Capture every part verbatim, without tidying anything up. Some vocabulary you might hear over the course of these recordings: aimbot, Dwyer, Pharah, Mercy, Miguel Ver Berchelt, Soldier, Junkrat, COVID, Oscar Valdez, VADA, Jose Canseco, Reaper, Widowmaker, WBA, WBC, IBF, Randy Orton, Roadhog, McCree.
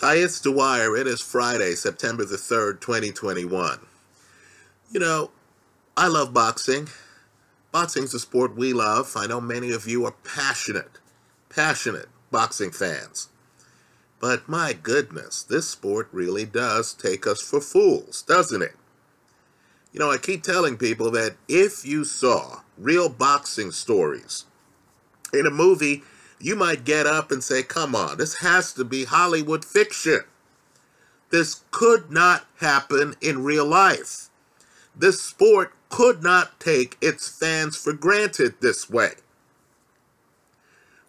Hi, it's Dwyer. It is Friday, September the third, twenty twenty-one. You know, I love boxing. Boxing's a sport we love. I know many of you are passionate, passionate boxing fans. But my goodness, this sport really does take us for fools, doesn't it? You know, I keep telling people that if you saw real boxing stories in a movie, you might get up and say, come on, this has to be Hollywood fiction. This could not happen in real life. This sport could not take its fans for granted this way.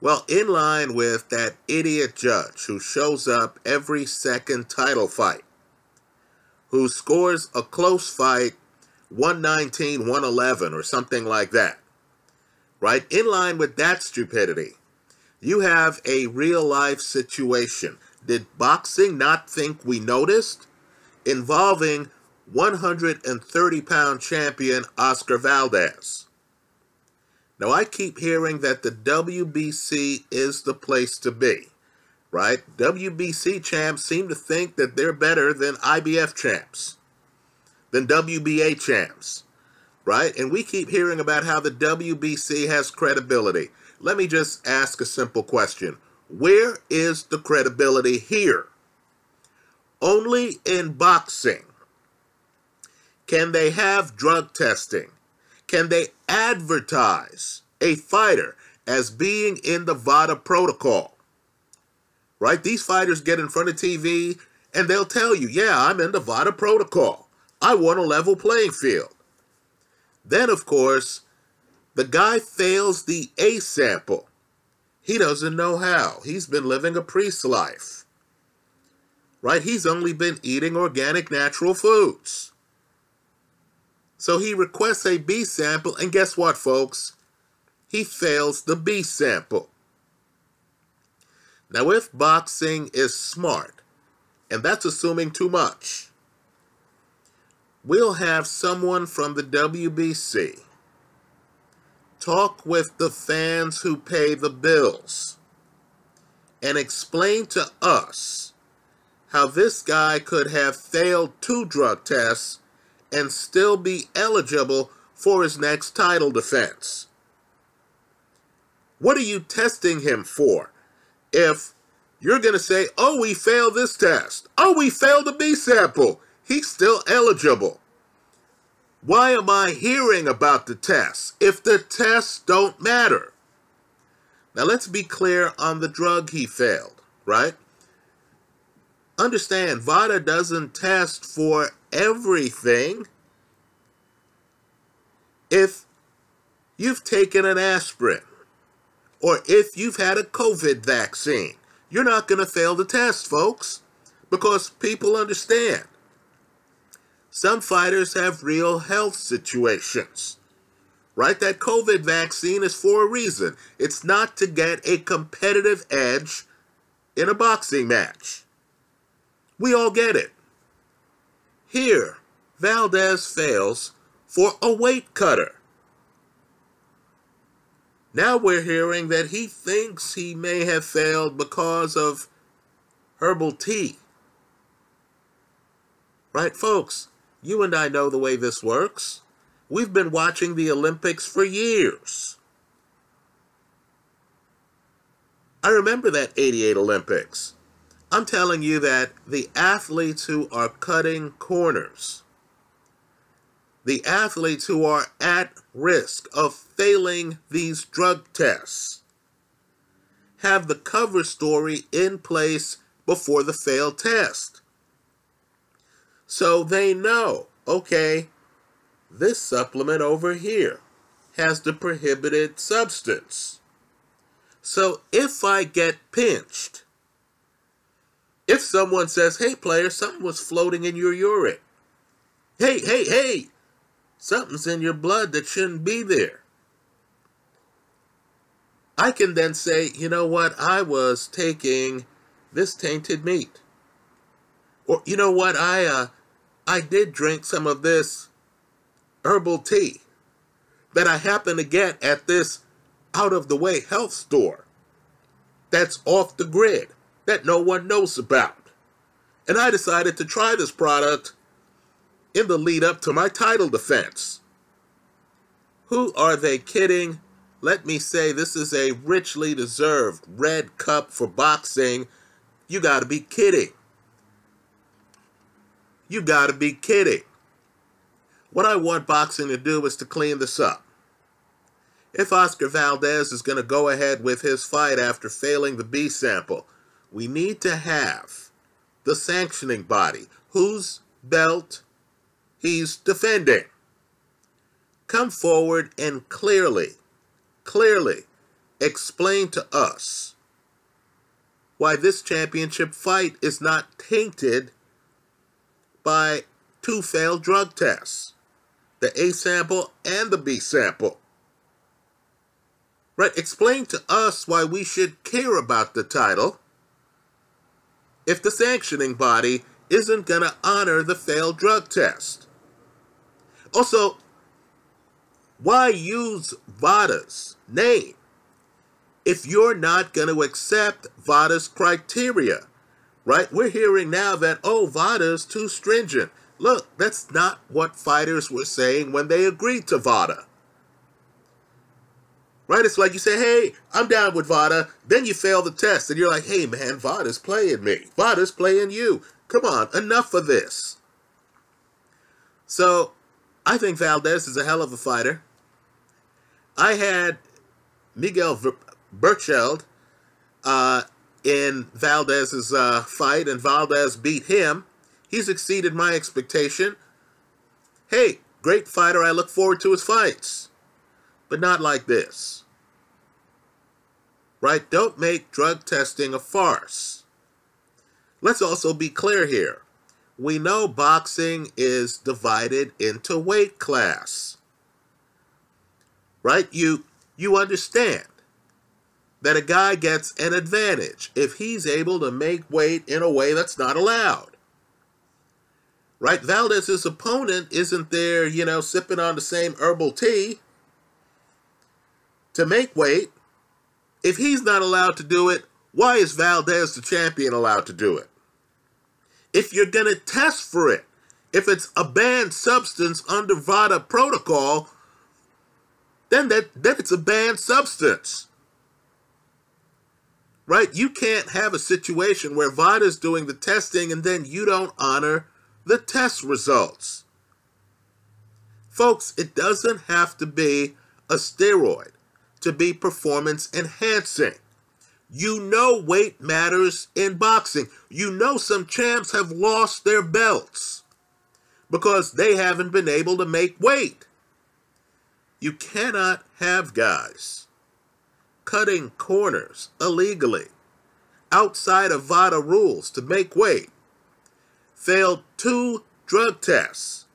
Well, in line with that idiot judge who shows up every second title fight, who scores a close fight one nineteen, one eleven or something like that, right? In line with that stupidity, you have a real-life situation. Did boxing not think we noticed? Involving one hundred thirty pound champion Oscar Valdez. Now, I keep hearing that the W B C is the place to be, right? W B C champs seem to think that they're better than I B F champs, than W B A champs, right? And we keep hearing about how the W B C has credibility. Let me just ask a simple question. Where is the credibility here? Only in boxing. Can they have drug testing? Can they advertise a fighter as being in the VADA protocol? Right? These fighters get in front of T V and they'll tell you, yeah, I'm in the VADA protocol. I want a level playing field. Then, of course, the guy fails the A sample. He doesn't know how. He's been living a priest life. Right? He's only been eating organic, natural foods. So he requests a B sample, and guess what, folks? He fails the B sample. Now, if boxing is smart, and that's assuming too much, we'll have someone from the W B C talk with the fans who pay the bills and explain to us how this guy could have failed two drug tests and still be eligible for his next title defense. What are you testing him for if you're going to say, oh, we failed this test. Oh, we failed the B sample. He's still eligible. Why am I hearing about the tests if the tests don't matter? Now, let's be clear on the drug he failed, right? Understand, VADA doesn't test for everything. If you've taken an aspirin or if you've had a COVID vaccine, you're not going to fail the test, folks, because people understand. Some fighters have real health situations, right? That COVID vaccine is for a reason. It's not to get a competitive edge in a boxing match. We all get it. Here, Valdez fails for a weight cutter. Now we're hearing that he thinks he may have failed because of herbal tea. Right, folks? You and I know the way this works. We've been watching the Olympics for years. I remember that eighty-eight Olympics. I'm telling you that the athletes who are cutting corners, the athletes who are at risk of failing these drug tests, have the cover story in place before the failed test. So they know, okay, this supplement over here has the prohibited substance. So if I get pinched, if someone says, hey, player, something was floating in your urine. Hey, hey, hey, something's in your blood that shouldn't be there. I can then say, you know what, I was taking this tainted meat. Or, you know what, I... uh. I did drink some of this herbal tea that I happened to get at this out-of-the-way health store that's off the grid that no one knows about. and I decided to try this product in the lead up to my title defense. Who are they kidding? Let me say, this is a richly deserved red cup for boxing. You gotta be kidding. You gotta be kidding. What I want boxing to do is to clean this up. If Oscar Valdez is going to go ahead with his fight after failing the B sample, we need to have the sanctioning body whose belt he's defending come forward and clearly, clearly explain to us why this championship fight is not tainted by two failed drug tests, the A sample and the B sample. Right, explain to us why we should care about the title if the sanctioning body isn't going to honor the failed drug test. Also, why use VADA's name if you're not going to accept VADA's criteria? Right, we're hearing now that, oh, VADA's too stringent. Look, that's not what fighters were saying when they agreed to VADA. Right? It's like you say, hey, I'm down with VADA. Then you fail the test. And you're like, hey, man, VADA's playing me. VADA's playing you. Come on, enough of this. So I think Valdez is a hell of a fighter. I had Miguel Ver Berchelt uh, in Valdez's uh, fight, and Valdez beat him. He's exceeded my expectation. Hey, great fighter. I look forward to his fights. But not like this, right? Don't make drug testing a farce. Let's also be clear here. We know boxing is divided into weight class, right? You, you understand that a guy gets an advantage if he's able to make weight in a way that's not allowed, right? Valdez's opponent isn't there, you know, sipping on the same herbal tea to make weight. If he's not allowed to do it, why is Valdez the champion allowed to do it? If you're going to test for it, if it's a banned substance under VADA protocol, then, that, then it's a banned substance. Right? You can't have a situation where VADA's doing the testing and then you don't honor the test results. Folks, it doesn't have to be a steroid to be performance enhancing. You know weight matters in boxing. You know some champs have lost their belts because they haven't been able to make weight. You cannot have guys cutting corners illegally outside of VADA rules to make weight. Failed two drug tests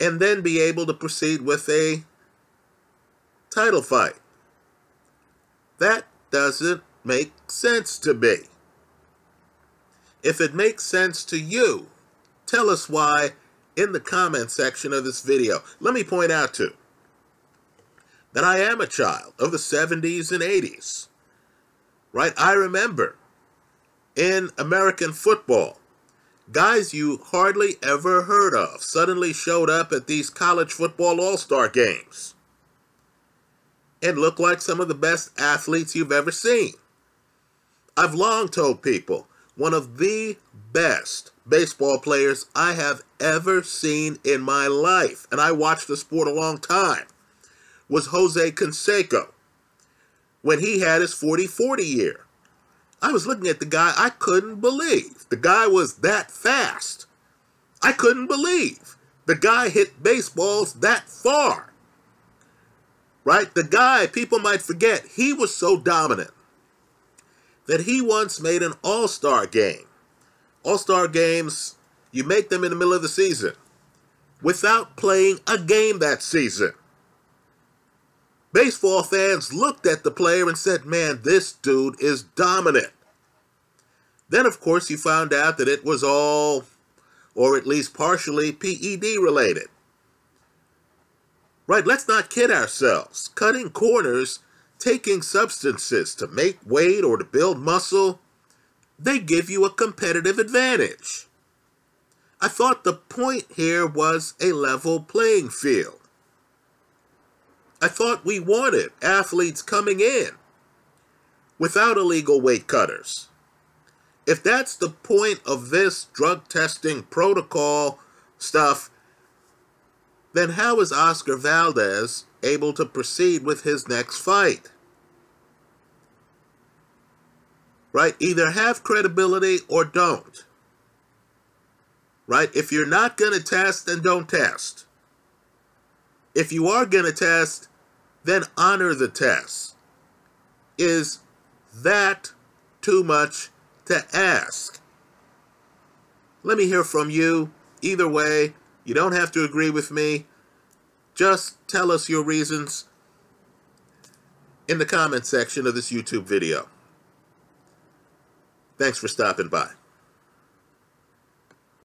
and then be able to proceed with a title fight. That doesn't make sense to me. If it makes sense to you, tell us why in the comment section of this video. Let me point out too that I am a child of the seventies and eighties. Right? I remember in American football, guys you hardly ever heard of suddenly showed up at these college football all-star games and look like some of the best athletes you've ever seen. I've long told people, one of the best baseball players I have ever seen in my life, and I watched the sport a long time, was Jose Canseco, when he had his forty forty year. I was looking at the guy, I couldn't believe. The guy was that fast. I couldn't believe. The guy hit baseballs that far. Right? The guy, people might forget, he was so dominant that he once made an all-star game. All-star games, you make them in the middle of the season without playing a game that season. Baseball fans looked at the player and said, man, this dude is dominant. Then, of course, you found out that it was all, or at least partially, P E D related. Right, let's not kid ourselves. Cutting corners, taking substances to make weight or to build muscle, they give you a competitive advantage. I thought the point here was a level playing field. I thought we wanted athletes coming in without illegal weight cutters. If that's the point of this drug testing protocol stuff, then how is Oscar Valdez able to proceed with his next fight? Right? Either have credibility or don't. Right? If you're not going to test, then don't test. If you are going to test, then honor the test. Is that too much to ask? Let me hear from you. Either way, you don't have to agree with me. Just tell us your reasons in the comment section of this YouTube video. Thanks for stopping by.